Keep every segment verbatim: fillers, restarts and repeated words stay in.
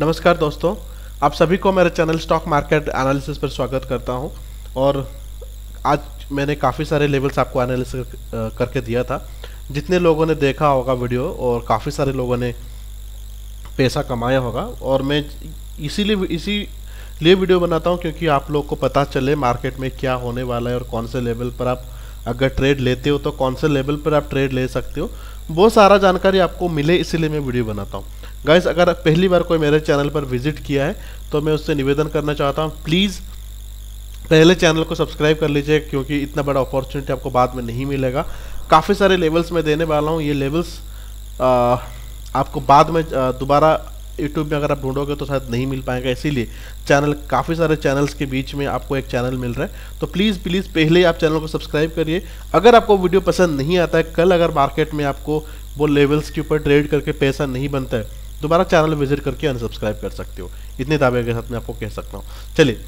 नमस्कार दोस्तों, आप सभी को मेरे चैनल स्टॉक मार्केट एनालिसिस पर स्वागत करता हूं। और आज मैंने काफ़ी सारे लेवल्स आपको एनालिस करके दिया था। जितने लोगों ने देखा होगा वीडियो और काफ़ी सारे लोगों ने पैसा कमाया होगा। और मैं इसीलिए इसीलिए वीडियो बनाता हूं क्योंकि आप लोग को पता चले मार्केट में क्या होने वाला है और कौन से लेवल पर आप अगर ट्रेड लेते हो तो कौन से लेवल पर आप ट्रेड ले सकते हो, वो सारा जानकारी आपको मिले, इसीलिए मैं वीडियो बनाता हूँ। गाइस, अगर पहली बार कोई मेरे चैनल पर विजिट किया है तो मैं उससे निवेदन करना चाहता हूँ, प्लीज़ पहले चैनल को सब्सक्राइब कर लीजिए क्योंकि इतना बड़ा अपॉर्चुनिटी आपको बाद में नहीं मिलेगा। काफ़ी सारे लेवल्स मैं देने वाला हूँ। ये लेवल्स आ, आपको बाद में दोबारा यूट्यूब में अगर आप ढूंढोगे तो शायद नहीं मिल पाएगा, इसीलिए चैनल काफ़ी सारे चैनल्स के बीच में आपको एक चैनल मिल रहा है। तो प्लीज़ प्लीज़ पहले आप चैनल को सब्सक्राइब करिए। अगर आपको वीडियो पसंद नहीं आता है, कल अगर मार्केट में आपको वो लेवल्स के ऊपर ट्रेड करके पैसा नहीं बनता है, दोबारा चैनल विजिट करके अनसब्सक्राइब कर सकते हो। इतने दावे के साथ मैं आपको कह सकता हूँ। चलिए,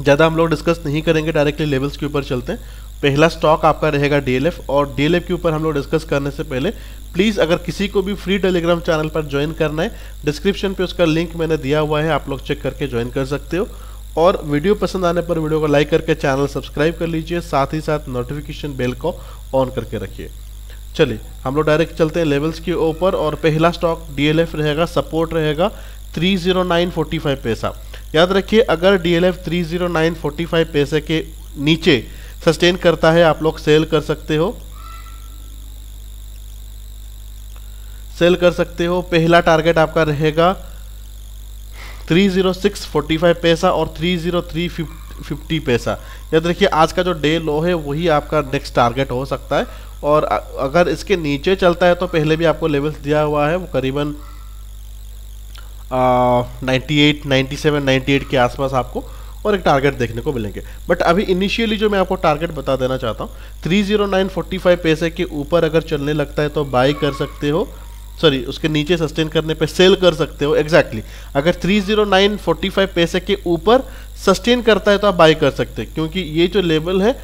ज़्यादा हम लोग डिस्कस नहीं करेंगे, डायरेक्टली लेवल्स के ऊपर चलते हैं। पहला स्टॉक आपका रहेगा डीएलएफ। और डीएलएफ के ऊपर हम लोग डिस्कस करने से पहले प्लीज़, अगर किसी को भी फ्री टेलीग्राम चैनल पर ज्वाइन करना है, डिस्क्रिप्शन पे उसका लिंक मैंने दिया हुआ है, आप लोग चेक करके ज्वाइन कर सकते हो। और वीडियो पसंद आने पर वीडियो को लाइक करके चैनल सब्सक्राइब कर लीजिए, साथ ही साथ नोटिफिकेशन बेल को ऑन करके रखिए। चलिए, हम लोग डायरेक्ट चलते हैं लेवल्स के ऊपर। और पहला स्टॉक डीएलएफ रहेगा, सपोर्ट रहेगा तीन सौ नौ पॉइंट चार पाँच पैसा। याद रखिए, अगर डीएलएफ तीन सौ नौ पॉइंट चार पाँच पैसे के नीचे सस्टेन करता है, आप लोग सेल कर सकते हो, सेल कर सकते हो। पहला टारगेट आपका रहेगा तीन सौ छह पॉइंट चार पाँच पैसा और तीन सौ तीन पॉइंट पाँच शून्य पैसा। याद रखिए, आज का जो डे लो है वही आपका नेक्स्ट टारगेट हो सकता है। और अगर इसके नीचे चलता है तो पहले भी आपको लेवल्स दिया हुआ है, वो करीबन अट्ठानवे, सत्तानवे, अट्ठानवे के आसपास आपको और एक टारगेट देखने को मिलेंगे। बट अभी इनिशियली जो मैं आपको टारगेट बता देना चाहता हूँ, तीन सौ नौ पॉइंट चार पाँच पैसे के ऊपर अगर चलने लगता है तो बाई कर सकते हो, सॉरी उसके नीचे सस्टेन करने पे सेल कर सकते हो। एग्जैक्टली, अगर तीन सौ नौ पॉइंट चार पाँच पैसे के ऊपर सस्टेन करता है तो आप बाई कर सकते हैं, क्योंकि ये जो लेवल है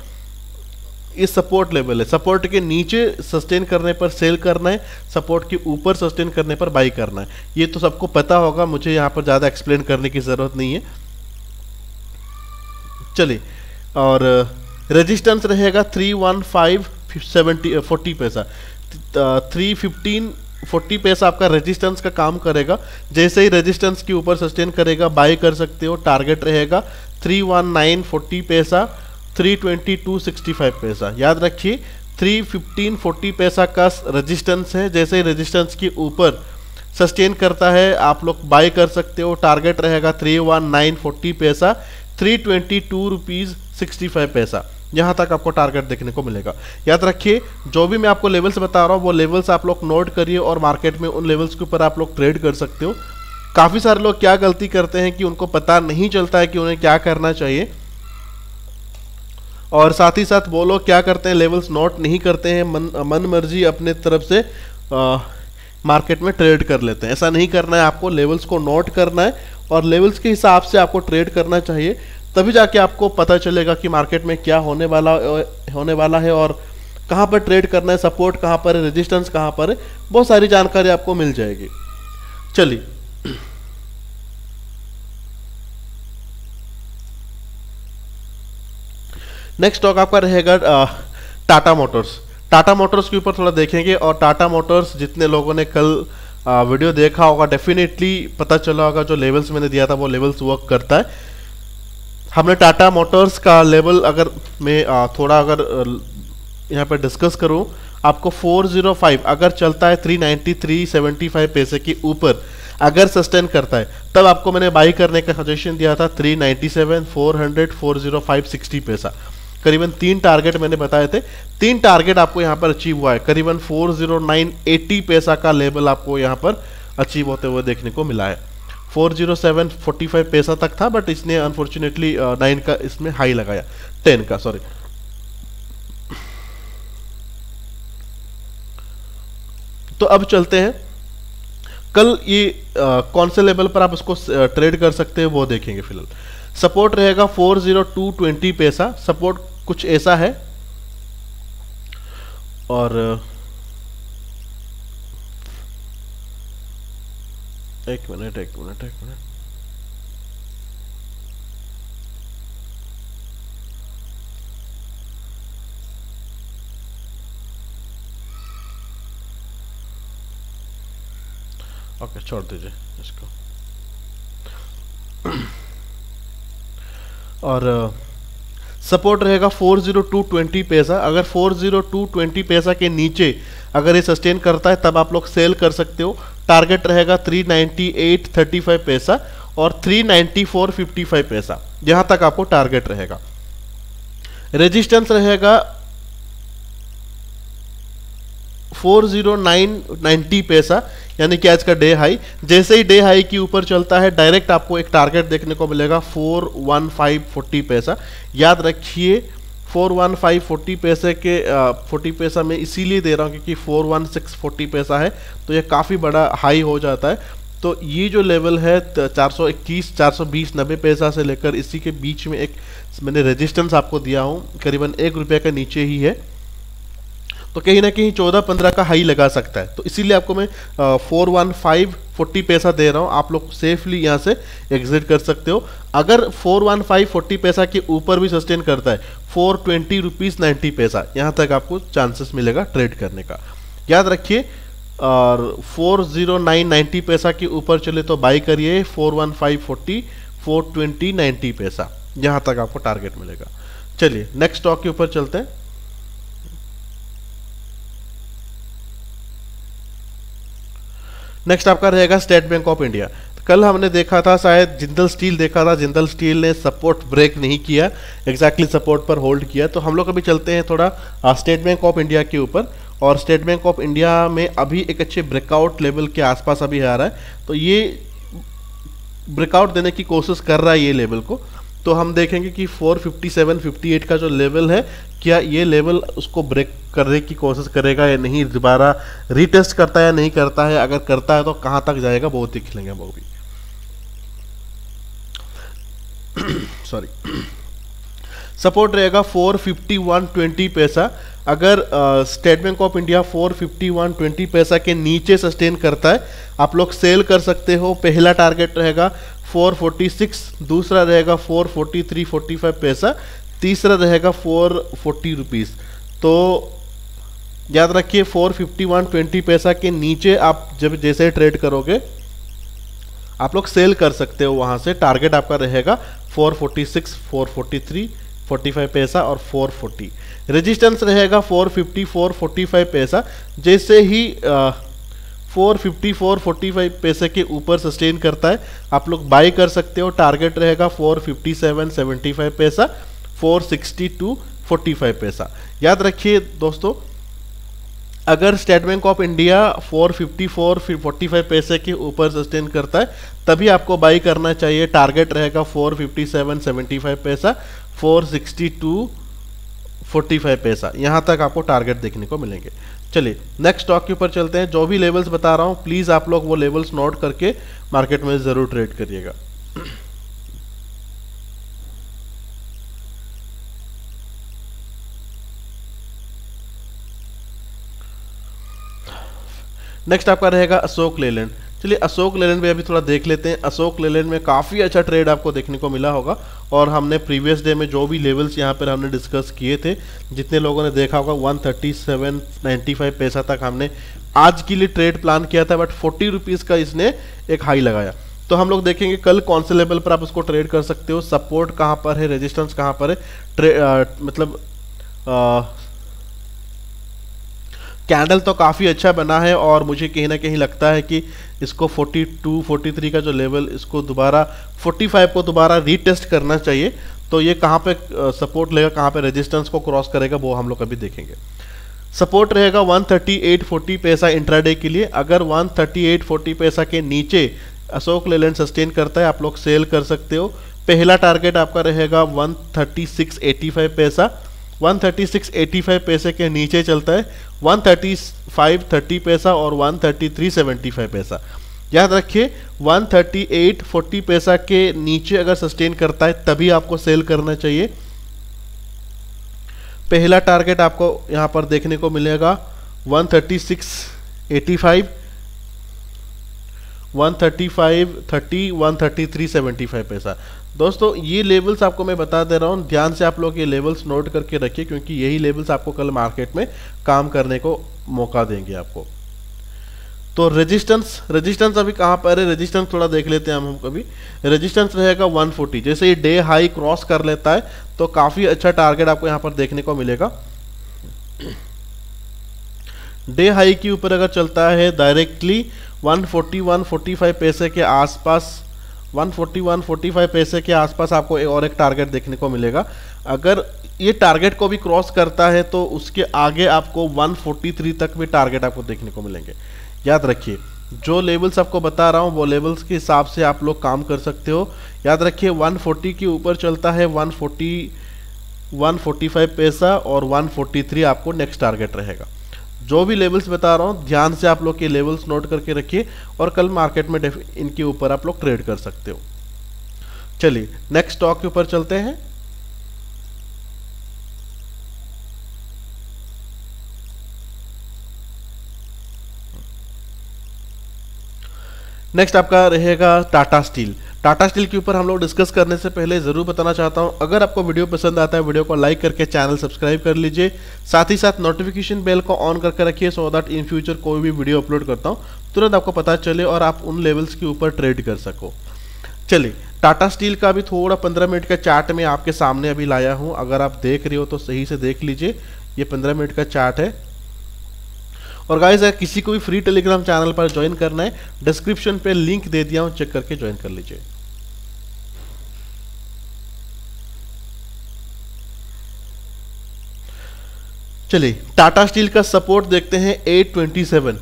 ये सपोर्ट लेवल है। सपोर्ट के नीचे सस्टेन करने पर सेल करना है, सपोर्ट के ऊपर सस्टेन करने पर बाई करना है। ये तो सबको पता होगा, मुझे यहाँ पर ज़्यादा एक्सप्लेन करने की ज़रूरत नहीं है। चलिए, और रेजिस्टेंस रहेगा तीन सौ पंद्रह पॉइंट चार शून्य चालीस पैसा। तीन सौ पंद्रह पॉइंट चालीस पैसा आपका रेजिस्टेंस का काम करेगा। जैसे ही रेजिस्टेंस के ऊपर सस्टेन करेगा बाय कर सकते हो। टारगेट रहेगा तीन सौ उन्नीस पॉइंट चार शून्य पैसा, तीन सौ बाईस पॉइंट छह पाँच पैसा। याद रखिए, तीन सौ पंद्रह पॉइंट चार शून्य पैसा का रेजिस्टेंस है। जैसे ही रेजिस्टेंस के ऊपर सस्टेन करता है आप लोग बाय कर सकते हो। टारगेट रहेगा तीन सौ उन्नीस पॉइंट चार शून्य पैसा, तीन सौ बाईस रुपीज़ सिक्सटी फाइव पैसा। यहाँ तक आपको टारगेट देखने को मिलेगा। याद रखिए, जो भी मैं आपको लेवल्स बता रहा हूँ वो लेवल्स आप लोग नोट करिए और मार्केट में उन लेवल्स के ऊपर आप लोग ट्रेड कर सकते हो। काफ़ी सारे लोग क्या गलती करते हैं कि उनको पता नहीं चलता है कि उन्हें क्या करना चाहिए, और साथ ही साथ वो लोग क्या करते हैं, लेवल्स नोट नहीं करते हैं, मन मन मर्जी अपने तरफ से आ, मार्केट में ट्रेड कर लेते हैं। ऐसा नहीं करना है, आपको लेवल्स को नोट करना है और लेवल्स के हिसाब से आपको ट्रेड करना चाहिए। तभी जाके आपको पता चलेगा कि मार्केट में क्या होने वाला होने वाला है और कहाँ पर ट्रेड करना है, सपोर्ट कहाँ पर है, रेजिस्टेंस कहाँ पर है, बहुत सारी जानकारी आपको मिल जाएगी। चलिए, नेक्स्ट स्टॉक आपका रहेगा टाटा मोटर्स। टाटा मोटर्स के ऊपर थोड़ा देखेंगे। और टाटा मोटर्स, जितने लोगों ने कल आ, वीडियो देखा होगा डेफिनेटली पता चला होगा, जो लेवल्स मैंने दिया था वो लेवल्स वर्क करता है। हमने टाटा मोटर्स का लेवल, अगर मैं आ, थोड़ा अगर यहाँ पर डिस्कस करूँ आपको, चार सौ पाँच अगर चलता है तीन सौ नब्बे, तीन सौ पचहत्तर पैसे के ऊपर अगर सस्टेन करता है, तब आपको मैंने बाई करने का सजेशन दिया था तीन सौ सत्तानवे, चार सौ, चार सौ पाँच, साठ पैसा। करीबन तीन टारगेट मैंने बताए थे, तीन टारगेट आपको यहाँ पर अचीव हुआ है। करीबन चार सौ नौ पॉइंट आठ शून्य पैसा का लेवल आपको यहाँ पर अचीव होते हुए देखने को मिला है। चार सौ सात पॉइंट चार पाँच पैसा तक था, बट इसने अनफॉर्चुनेटली नाइन का इसमें हाई लगाया, टेन का सॉरी। तो अब चलते हैं कल ये आ, कौन से लेवल पर आप उसको ट्रेड कर सकते हैं वो देखेंगे। फिलहाल सपोर्ट रहेगा चार सौ दो पॉइंट दो शून्य पैसा। सपोर्ट कुछ ऐसा है, और एक मिनट एक मिनट एक मिनट ओके छोड़ दीजिए इसको। और सपोर्ट रहेगा फोर जीरो टू ट्वेंटी पैसा। अगर फोर जीरो टू ट्वेंटी पैसा के नीचे अगर ये सस्टेन करता है तब आप लोग सेल कर सकते हो। टारगेट रहेगा three ninety eight thirty five पैसा और three ninety four fifty five पैसा, यहाँ तक आपको टारगेट रहेगा। रेजिस्टेंस रहेगा फोर जीरो नाइन नाइन्टी पैसा, यानी कि आज का डे हाई। जैसे ही डे हाई के ऊपर चलता है डायरेक्ट आपको एक टारगेट देखने को मिलेगा फोर वन फाइव फोर्टी पैसा। याद रखिए फोर वन फाइव फोर्टी पैसे के फोर्टी uh, पैसा मैं इसीलिए दे रहा हूँ क्योंकि फोर वन सिक्स फोर्टी पैसा है तो ये काफ़ी बड़ा हाई हो जाता है। तो ये जो लेवल है चार सौ इक्कीस चार सौ बीस नब्बे पैसा से लेकर इसी के बीच में एक मैंने रेजिस्टेंस आपको दिया हूँ, करीबन एक रुपये के नीचे ही है। तो कहीं ना कहीं चौदह पंद्रह का हाई लगा सकता है, तो इसीलिए आपको मैं फोर वन फाइव फोर्टी पैसा दे रहा हूँ। आप लोग सेफली यहाँ से एग्जिट कर सकते हो। अगर फोर वन फाइव फोर्टी पैसा के ऊपर भी सस्टेन करता है फोर ट्वेंटी रुपीस नाइन्टी पैसा, यहाँ तक आपको चांसेस मिलेगा ट्रेड करने का, याद रखिए। और फोर जीरो नाइन नाइन्टी पैसा के ऊपर चले तो बाई करिए four one five forty, four twenty ninety पैसा, यहाँ तक आपको टारगेट मिलेगा। चलिए नेक्स्ट स्टॉक के ऊपर चलते हैं। नेक्स्ट आपका रहेगा स्टेट बैंक ऑफ इंडिया। तो कल हमने देखा था, शायद जिंदल स्टील देखा था, जिंदल स्टील ने सपोर्ट ब्रेक नहीं किया, एग्जैक्टली सपोर्ट पर होल्ड किया। तो हम लोग अभी चलते हैं थोड़ा स्टेट बैंक ऑफ इंडिया के ऊपर, और स्टेट बैंक ऑफ इंडिया में अभी एक अच्छे ब्रेकआउट लेवल के आसपास अभी आ रहा है। तो ये ब्रेकआउट देने की कोशिश कर रहा है ये लेवल को, तो हम देखेंगे कि four fifty seven fifty eight का जो लेवल है क्या ये लेवल उसको ब्रेक करने की कोशिश करेगा या नहीं, दोबारा रीटेस्ट करता है या नहीं करता है। अगर करता है तो कहाँ तक जाएगा बहुत देख लेंगे वो भी। सॉरी सपोर्ट रहेगा फोर फिफ्टी वन ट्वेंटी पैसा। अगर State Bank of India four fifty one twenty पैसा के नीचे सस्टेन करता है आप लोग सेल कर सकते हो। पहला टारगेट रहेगा फोर फोर्टी सिक्स, दूसरा रहेगा four forty three forty five पैसा, तीसरा रहेगा फोर फोर्टी रुपीस। तो याद रखिए फोर फिफ्टी वन ट्वेंटी पैसा के नीचे आप जब जैसे ट्रेड करोगे आप लोग सेल कर सकते हो। वहाँ से टारगेट आपका रहेगा four forty six four forty three forty five पैसा और फोर फोर्टी। रेजिस्टेंस रहेगा four fifty four forty five पैसा। जैसे ही आ, four fifty four forty five पैसे के ऊपर सस्टेन करता है आप लोग बाई कर सकते हो। टारगेट रहेगा four fifty seven seventy five पैसा, four sixty two forty five पैसा। याद रखिए दोस्तों, अगर State Bank of India four fifty four forty five पैसे के ऊपर सस्टेन करता है तभी आपको बाई करना चाहिए। टारगेट रहेगा four fifty seven seventy five पैसा, four sixty two forty five पैसा, यहाँ तक आपको टारगेट देखने को मिलेंगे। चलिए नेक्स्ट स्टॉक के ऊपर चलते हैं। जो भी लेवल्स बता रहा हूँ प्लीज़ आप लोग वो लेवल्स नोट करके मार्केट में ज़रूर ट्रेड करिएगा। नेक्स्ट आपका रहेगा अशोक लेलैंड। चलिए अशोक लेलैंड भी अभी थोड़ा देख लेते हैं। अशोक लेलैंड में काफ़ी अच्छा ट्रेड आपको देखने को मिला होगा, और हमने प्रीवियस डे में जो भी लेवल्स यहाँ पर हमने डिस्कस किए थे जितने लोगों ने देखा होगा one thirty seven ninety five पैसा तक हमने आज के लिए ट्रेड प्लान किया था, बट फोर्टी रुपीज़ का इसने एक हाई लगाया। तो हम लोग देखेंगे कल कौन से लेवल पर आप उसको ट्रेड कर सकते हो, सपोर्ट कहाँ पर है, रेजिस्टेंस कहाँ पर है, ट्रे आ, मतलब आ, कैंडल तो काफ़ी अच्छा बना है और मुझे कहीं ना कहीं लगता है कि इसको फोर्टी टू फोर्टी थ्री का जो लेवल इसको दोबारा फोर्टी फाइव को दोबारा रीटेस्ट करना चाहिए। तो ये कहाँ पे सपोर्ट लेगा, कहाँ पे रेजिस्टेंस को क्रॉस करेगा वो हम लोग अभी देखेंगे। सपोर्ट रहेगा वन थर्टी एट फोर्टी पैसा इंट्राडे के लिए। अगर वन थर्टी एट फोर्टी पैसा के नीचे अशोक लेलैंड सस्टेन करता है आप लोग सेल कर सकते हो। पहला टारगेट आपका रहेगा one thirty six eighty five पैसा। One thirty six eighty five पैसे के नीचे चलता है वन थर्टी फाइव थर्टी पैसा और one thirty three seventy five पैसा। याद रखिए वन थर्टी एट फोर्टी पैसा के नीचे अगर सस्टेन करता है तभी आपको सेल करना चाहिए। पहला टारगेट आपको यहाँ पर देखने को मिलेगा one thirty six eighty five one thirty five thirty one thirty three seventy five पैसा। दोस्तों ये लेवल्स आपको मैं बता दे रहा हूँ, ध्यान से आप लोग ये लेवल्स नोट करके रखिए क्योंकि यही लेवल्स आपको कल मार्केट में काम करने को मौका देंगे आपको। तो रेजिस्टेंस रेजिस्टेंस अभी कहाँ पर है, रेजिस्टेंस थोड़ा देख लेते हैं हम कभी। रेजिस्टेंस रहेगा वन फोर्टी, जैसे ये डे हाई क्रॉस कर लेता है तो काफ़ी अच्छा टारगेट आपको यहाँ पर देखने को मिलेगा। डे हाई के ऊपर अगर चलता है directly one forty one forty five पैसे के आसपास, one forty one forty five पैसे के आसपास आपको एक और एक टारगेट देखने को मिलेगा। अगर ये टारगेट को भी क्रॉस करता है तो उसके आगे आपको वन फोर्टी थ्री तक भी टारगेट आपको देखने को मिलेंगे। याद रखिए जो लेवल्स आपको बता रहा हूँ वो लेवल्स के हिसाब से आप लोग काम कर सकते हो। याद रखिए वन फोर्टी के ऊपर चलता है one forty one forty five पैसा और वन फोर्टी थ्री आपको नेक्स्ट टारगेट रहेगा। जो भी लेवल्स बता रहा हूँ ध्यान से आप लोग के लेवल्स नोट करके रखिए और कल मार्केट में इनके ऊपर आप लोग ट्रेड कर सकते हो। चलिए नेक्स्ट स्टॉक के ऊपर चलते हैं। नेक्स्ट आपका रहेगा टाटा स्टील। टाटा स्टील के ऊपर हम लोग डिस्कस करने से पहले ज़रूर बताना चाहता हूं, अगर आपको वीडियो पसंद आता है वीडियो को लाइक करके चैनल सब्सक्राइब कर लीजिए, साथ ही साथ नोटिफिकेशन बेल को ऑन करके रखिए सो दैट इन फ्यूचर कोई भी वीडियो अपलोड करता हूं तुरंत आपको पता चले और आप उन लेवल्स के ऊपर ट्रेड कर सको। चलिए टाटा स्टील का भी थोड़ा पंद्रह मिनट का चार्ट मैं आपके सामने अभी लाया हूँ, अगर आप देख रहे हो तो सही से देख लीजिए, ये पंद्रह मिनट का चार्ट है। और गाइस अगर किसी को भी फ्री टेलीग्राम चैनल पर ज्वाइन करना है डिस्क्रिप्शन पे लिंक दे दिया हूं, चेक करके ज्वाइन कर लीजिए। चलिए टाटा स्टील का सपोर्ट देखते हैं एट ट्वेंटी सेवन।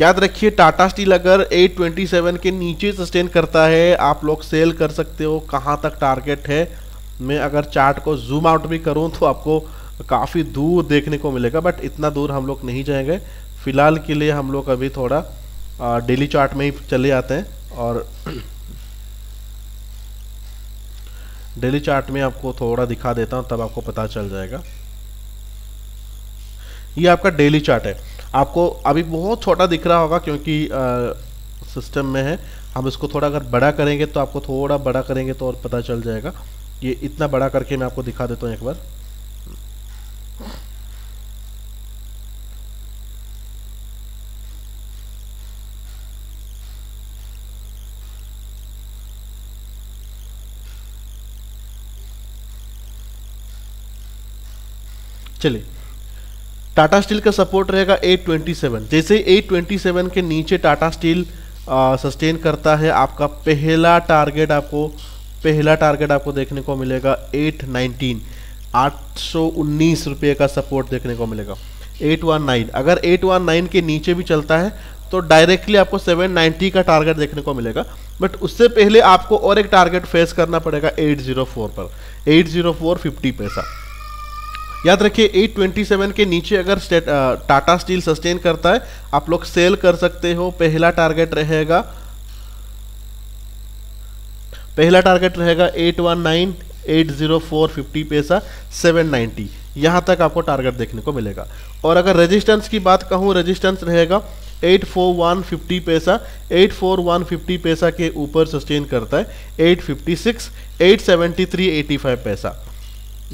याद रखिए टाटा स्टील अगर एट ट्वेंटी सेवन के नीचे सस्टेन करता है आप लोग सेल कर सकते हो। कहां तक टारगेट है, मैं अगर चार्ट को जूम आउट भी करूं तो आपको काफ़ी दूर देखने को मिलेगा, बट इतना दूर हम लोग नहीं जाएंगे फिलहाल के लिए। हम लोग अभी थोड़ा डेली चार्ट में ही चले आते हैं और डेली चार्ट में आपको थोड़ा दिखा देता हूं तब आपको पता चल जाएगा। ये आपका डेली चार्ट है, आपको अभी बहुत छोटा दिख रहा होगा क्योंकि आ, सिस्टम में है। हम इसको थोड़ा अगर बड़ा करेंगे तो आपको थोड़ा बड़ा करेंगे तो और पता चल जाएगा। ये इतना बड़ा करके मैं आपको दिखा देता हूँ एक बार। चलिए टाटा स्टील का सपोर्ट रहेगा एट ट्वेंटी सेवन। जैसे एट ट्वेंटी सेवन के नीचे टाटा स्टील सस्टेन करता है आपका पहला टारगेट आपको पहला टारगेट आपको देखने को मिलेगा एट नाइनटीन, आठ सौ उन्नीस रुपये का सपोर्ट देखने को मिलेगा। एट नाइनटीन अगर एट नाइनटीन के नीचे भी चलता है तो डायरेक्टली आपको सेवन नाइंटी का टारगेट देखने को मिलेगा, बट उससे पहले आपको और एक टारगेट फेस करना पड़ेगा एट जीरो फोर पर, एट जीरो फोर फिफ्टी पैसा। याद रखिए एट ट्वेंटी सेवन के नीचे अगर टाटा स्टील सस्टेन करता है आप लोग सेल कर सकते हो। पहला टारगेट रहेगा पहला टारगेट रहेगा eight nineteen eight zero four fifty पैसा, सेवन नाइंटी यहाँ तक आपको टारगेट देखने को मिलेगा। और अगर रेजिस्टेंस की बात कहूँ रेजिस्टेंस रहेगा एट फोर्टी वन फिफ्टी पैसा, एट फोर्टी वन फिफ्टी पैसा के ऊपर सस्टेन करता है eight fifty six eight seventy three eighty five पैसा।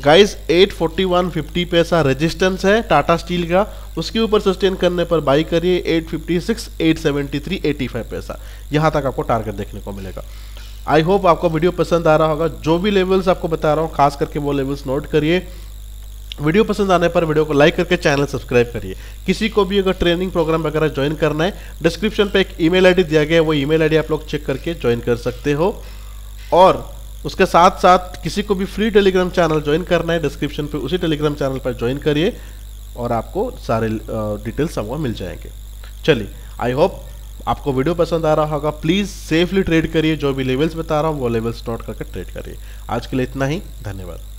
Guys eight forty one fifty पैसा रेजिस्टेंस है टाटा स्टील का, उसके ऊपर सस्टेन करने पर बाई करिए eight fifty six eight seventy three eighty five पैसा, यहाँ तक आपको टारगेट देखने को मिलेगा। आई होप आपको वीडियो पसंद आ रहा होगा। जो भी लेवल्स आपको बता रहा हूँ खास करके वो लेवल्स नोट करिए। वीडियो पसंद आने पर वीडियो को लाइक करके चैनल सब्सक्राइब करिए। किसी को भी अगर ट्रेनिंग प्रोग्राम वगैरह ज्वाइन करना है डिस्क्रिप्शन पे एक ईमेल आईडी दिया गया है, वो ईमेल आईडी आप लोग चेक करके ज्वाइन कर सकते हो। और उसके साथ साथ किसी को भी फ्री टेलीग्राम चैनल ज्वाइन करना है डिस्क्रिप्शन पे उसी टेलीग्राम चैनल पर ज्वाइन करिए और आपको सारे डिटेल्स आपको मिल जाएंगे। चलिए आई होप आपको वीडियो पसंद आ रहा होगा। प्लीज़ सेफली ट्रेड करिए, जो भी लेवल्स बता रहा हूँ वो लेवल्स नोट करके ट्रेड करिए। आज के लिए इतना ही, धन्यवाद।